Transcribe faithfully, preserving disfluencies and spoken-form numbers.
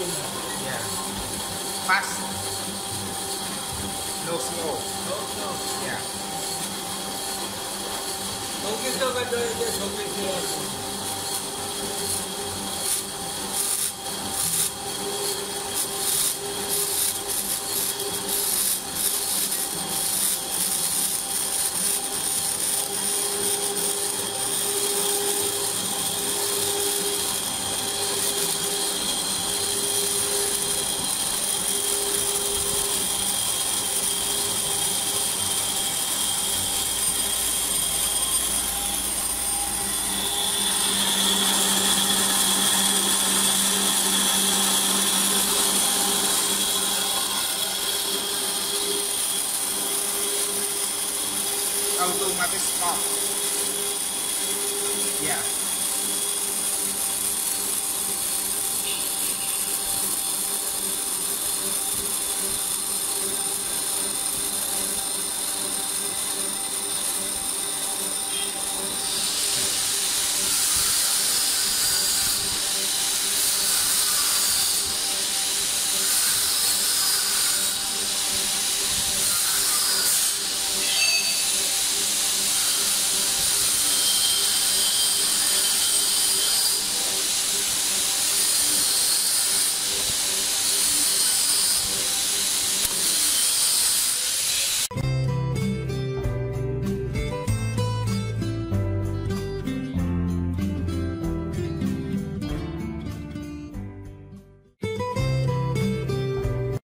medium. Yeah. Fast. No slow. No slow. Yeah. Focus on the focus. Automatic stop.